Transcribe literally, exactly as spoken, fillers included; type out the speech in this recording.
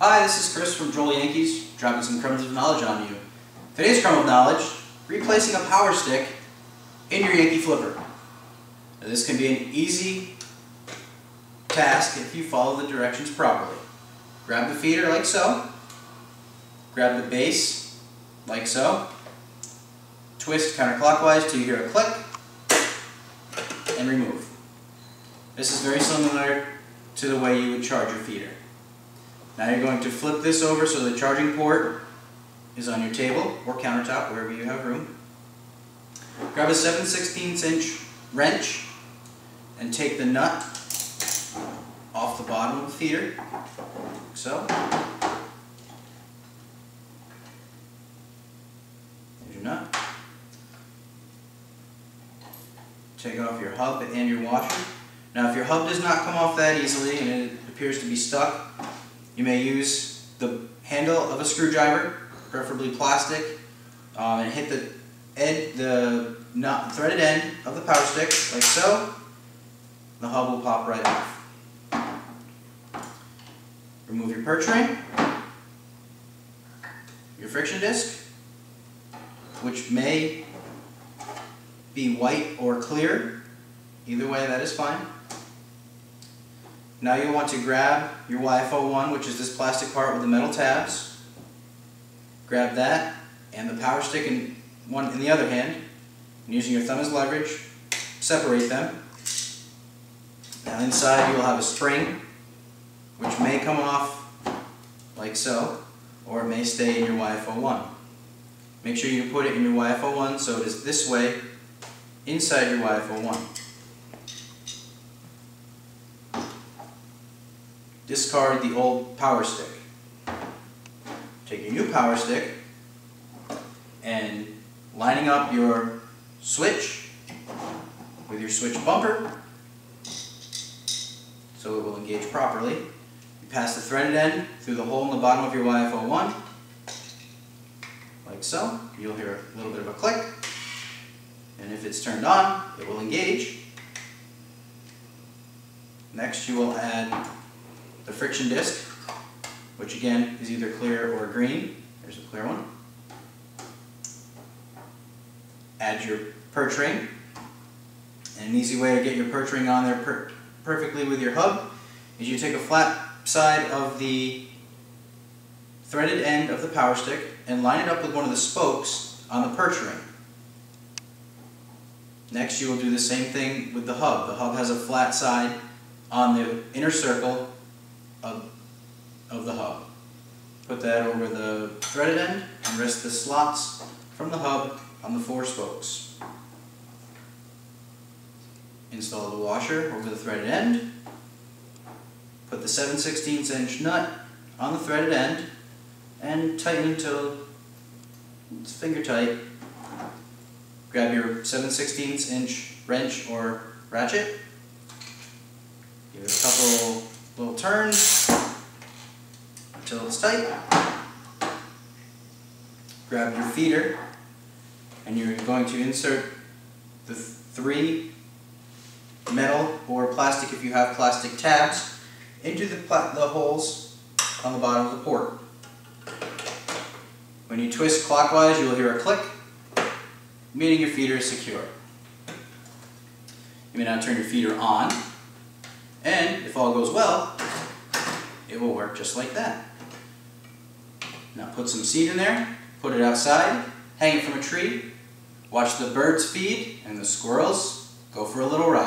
Hi, this is Chris from Droll Yankees, dropping some crumbs of knowledge on you. Today's crumb of knowledge, replacing a power stick in your Yankee Flipper. Now, this can be an easy task if you follow the directions properly. Grab the feeder like so, grab the base like so, twist counterclockwise till you hear a click, and remove. This is very similar to the way you would charge your feeder. Now you're going to flip this over so the charging port is on your table or countertop, wherever you have room. Grab a seven sixteenths inch wrench and take the nut off the bottom of the feeder, like so. There's your nut. Take off your hub and your washer. Now if your hub does not come off that easily and it appears to be stuck, you may use the handle of a screwdriver, preferably plastic, um, and hit the end, the not threaded end of the power stick, like so. The hub will pop right off. Remove your perch ring, your friction disc, which may be white or clear. Either way, that is fine. Now you'll want to grab your Y F oh one, which is this plastic part with the metal tabs. Grab that and the power stick in one in the other hand, and using your thumb as leverage, separate them. Now inside you'll have a spring, which may come off like so, or it may stay in your Y F oh one. Make sure you put it in your Y F oh one so it is this way inside your Y F oh one. Discard the old power stick. Take your new power stick and lining up your switch with your switch bumper so it will engage properly. You pass the threaded end through the hole in the bottom of your Y F oh one, like so. You'll hear a little bit of a click, and if it's turned on, it will engage. Next, you will add the friction disc, which again is either clear or green. There's a clear one. Add your perch ring. And an easy way to get your perch ring on there per perfectly with your hub is you take a flat side of the threaded end of the power stick and line it up with one of the spokes on the perch ring. Next, you will do the same thing with the hub. The hub has a flat side on the inner circle Of, of the hub. Put that over the threaded end and rest the slots from the hub on the four spokes. Install the washer over the threaded end. Put the seven sixteenths inch nut on the threaded end and tighten until it's finger tight. Grab your seven sixteenths inch wrench or ratchet. Give it a couple little turns until it's tight. Grab your feeder and you're going to insert the three metal or plastic, if you have plastic tabs, into the, the holes on the bottom of the port. When you twist clockwise, you'll hear a click, meaning your feeder is secure. You may now turn your feeder on. And if all goes well, it will work just like that. Now put some seed in there, put it outside, hang it from a tree, watch the birds feed and the squirrels go for a little ride.